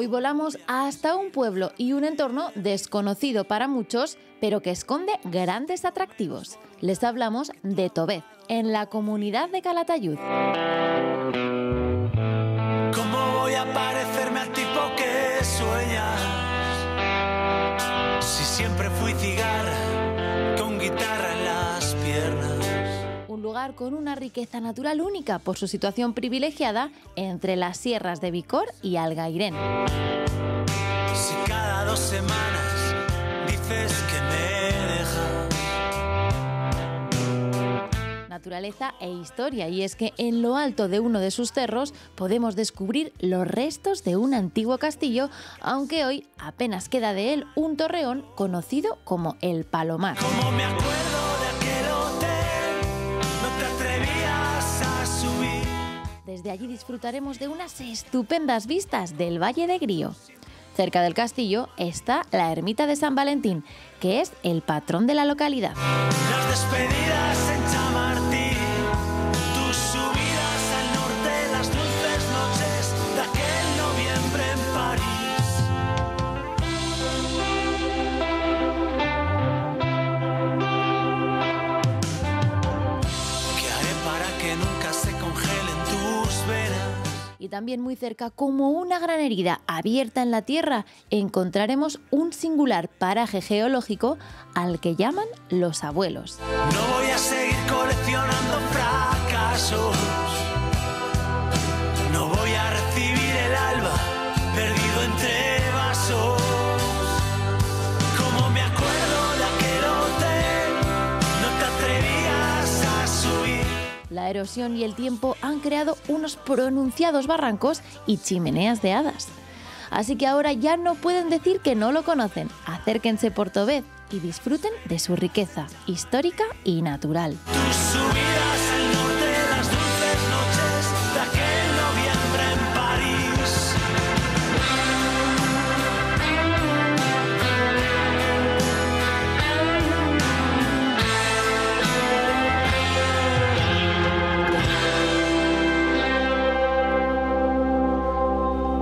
Hoy volamos hasta un pueblo y un entorno desconocido para muchos, pero que esconde grandes atractivos. Les hablamos de Tobed, en la comunidad de Calatayud. ¿Cómo voy a parecerme al tipo que sueña? Si siempre fui cigarra, con guitarra en las piernas. Un lugar con una riqueza natural única por su situación privilegiada entre las sierras de Vicor y Algairén. Si cada dos semanas dices que me dejas. Naturaleza e historia, y es que en lo alto de uno de sus cerros podemos descubrir los restos de un antiguo castillo, aunque hoy apenas queda de él un torreón conocido como el Palomar. Como me acuerdo. Desde allí disfrutaremos de unas estupendas vistas del Valle de Grío. Cerca del castillo está la Ermita de San Valentín, que es el patrón de la localidad. Las despedidas en Chamartín, tus subidas al norte, las dulces noches de aquel noviembre en París. ¿Qué haré para que nunca se congelen? Y también muy cerca, como una gran herida abierta en la tierra, encontraremos un singular paraje geológico al que llaman los abuelos. No voy a seguir coleccionando fracasos. No voy a recibir el alba perdido entre vasos. Como me acuerdo de aquel hotel, no te atrevías a subir. La erosión y el tiempo han creado unos pronunciados barrancos y chimeneas de hadas. Así que ahora ya no pueden decir que no lo conocen. Acérquense por Tobed y disfruten de su riqueza histórica y natural.